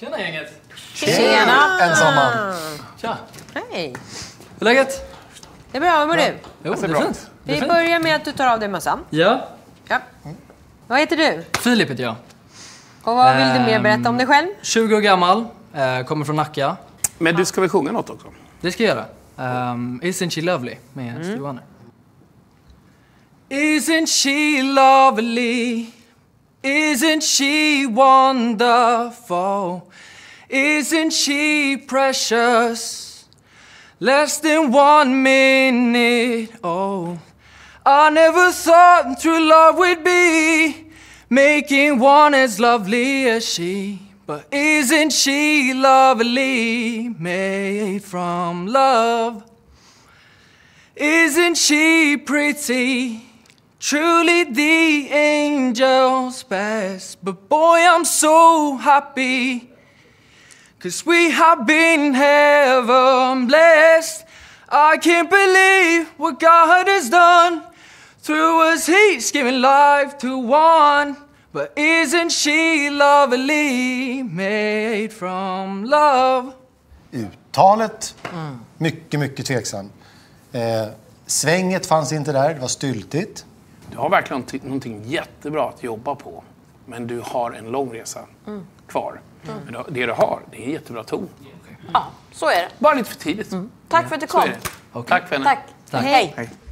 Tjena gänget! Tjena! Ensamma! Tja! Hej! Hur är läget? Det är bra, hur mår du? Jo, det är fint. Vi börjar med att du tar av dig mössan. Ja. Ja. Vad heter du? Filip heter jag. Och vad vill du mer berätta om dig själv? 20 år gammal, kommer från Nacka. Men du ska väl sjunga något också? Det ska jag göra. Isn't She Lovely med Stuane. Isn't she lovely? Isn't she wonderful? Isn't she precious? Less than 1 minute, oh. I never thought true love would be making one as lovely as she. But isn't she lovely, made from love? Isn't she pretty? Truly the angel's best. But boy, I'm so happy, 'cause we have been heaven blessed. I can't believe what God has done. Through us, He's given life to one. But isn't she lovely, made from love? Uttalet, mycket, mycket tveksam. Svänget fanns inte där, det var styltigt. Du har verkligen någonting jättebra att jobba på. Men du har en lång resa kvar. Men det du har, det är jättebra ton. Ja, så är det. Bara lite för tidigt. Tack för att du kom. Tack för henne. Tack. Hej. Hej.